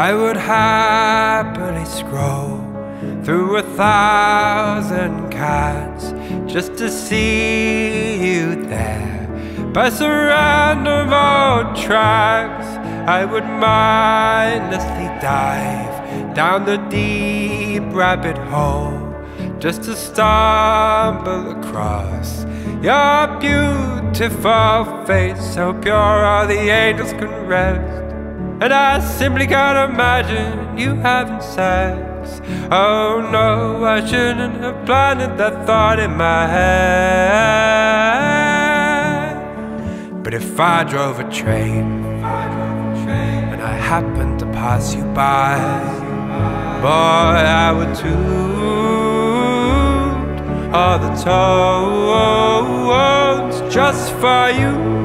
I would happily scroll through 1,000 cards just to see you there. By some random old tracks, I would mindlessly dive down the deep rabbit hole just to stumble across your beautiful face, so pure all the angels can rest. And I simply can't imagine you having sex. Oh no, I shouldn't have planted that thought in my head. But if I drove a train and I happened to pass you by, boy, I would toot all the toads just for you.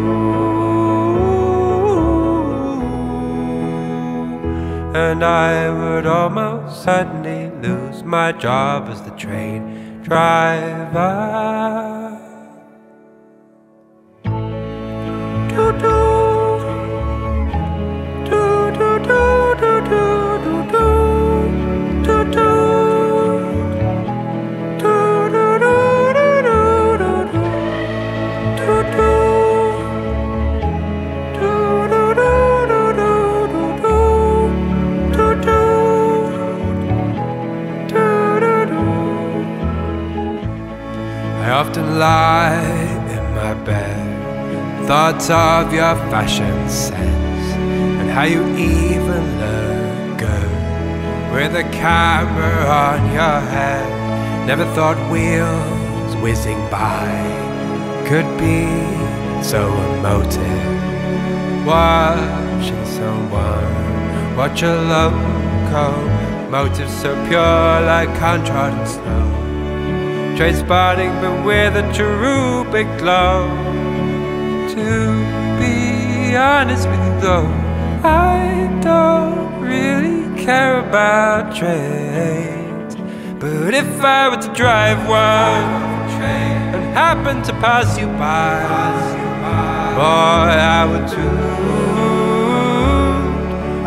And I would almost suddenly lose my job as the train driver. I often lie in my bed, thoughts of your fashion sense and how you even look good with a camera on your head. Never thought wheels whizzing by could be so emotive. Watching someone watch a locomotive, so pure like untrodden snow, train spotting but with a cherubic glow. To be honest with you though, I don't really care about trains, but if I were to drive one and happen to pass you by, boy, I would toot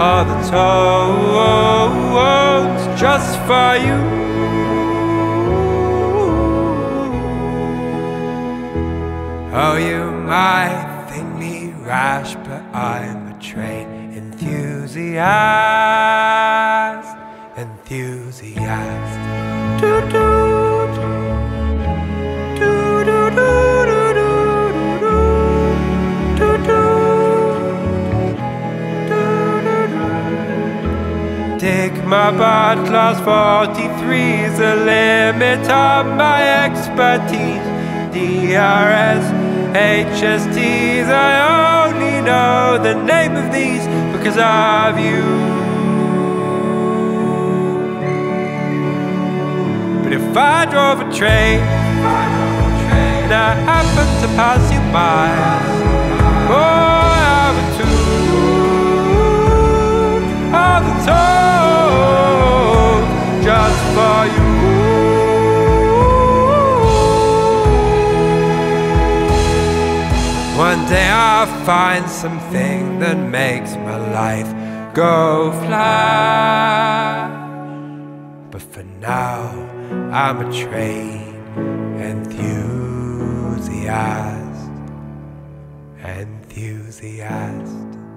all the toads just for you. Oh, you might think me rash, but I'm a train enthusiast, enthusiast. Toot-toot, toot-toot-toot. Take my part, class 43's the limit of my expertise. TRS, HSTs, I only know the name of these because of you. But if I drove a train and I happened to pass you by, boy, I would toot all the toads just for you. One day I'll find something that makes my life go fly, but for now, I'm a train enthusiast, enthusiast.